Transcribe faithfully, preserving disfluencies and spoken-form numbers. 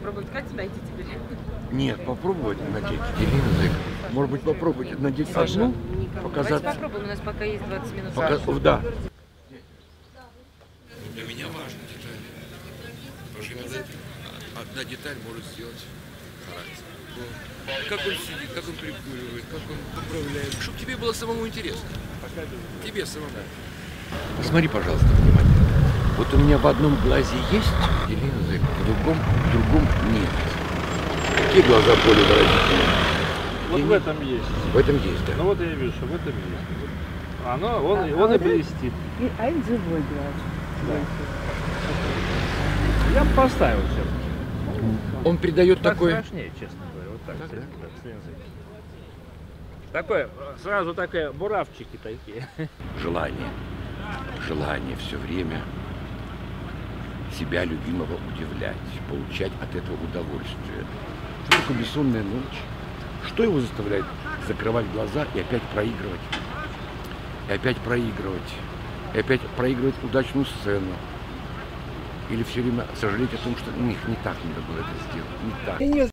попробовать. Как тебя идти теперь? Нет, попробовать надеть линзы. Может быть, попробовать надеть одну, показать. Давайте попробуем, у нас пока есть двадцать минут. Пока... Да. Для меня важна деталь. Потому что именно одна деталь может сделать характер. Как он сидит, как он прикуривает, как он управляет. Чтобы тебе было самому интересно. Тебе самому. Посмотри, пожалуйста, внимательно. Вот у меня в одном глазе есть линзы, в другом, в другом нет. Какие глаза более выразительные? Вот и в нет. этом есть. В этом есть, да. Ну вот я вижу, что в этом есть. Оно, он, а, он а и блестит. И один живой глаз. Да. Я бы поставил все-таки. Он придает так такое... страшнее, честно говоря, вот так, так, да? так с линзой. Такое, сразу такое, буравчики такие. Желание. Желание все время себя любимого удивлять, получать от этого удовольствие. Только бессонная ночь. Что его заставляет закрывать глаза и опять проигрывать? И опять проигрывать. И опять проигрывать удачную сцену. Или все время сожалеть о том, что не, не так надо было это сделать. Не так.